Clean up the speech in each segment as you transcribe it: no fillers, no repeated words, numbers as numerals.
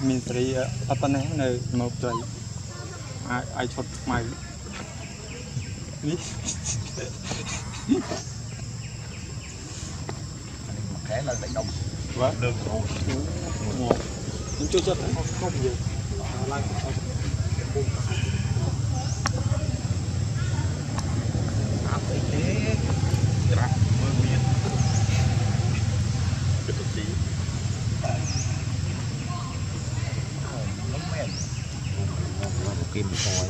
means three upon a no play. I took my cái là đánh đồng quá được một những chỗ rất không nhiều lạnh. Kim thôi.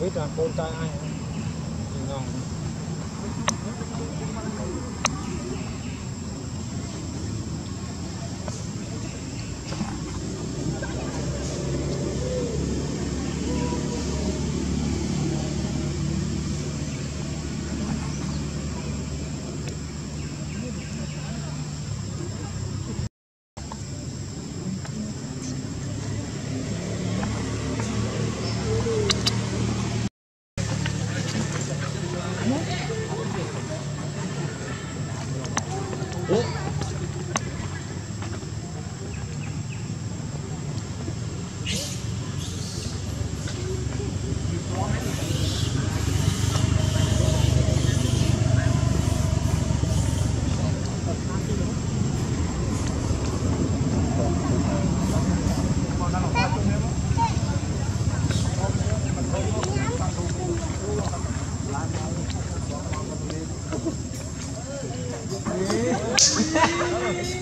Biết là con trai ai không?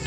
lỡ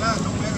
video hấp dẫn.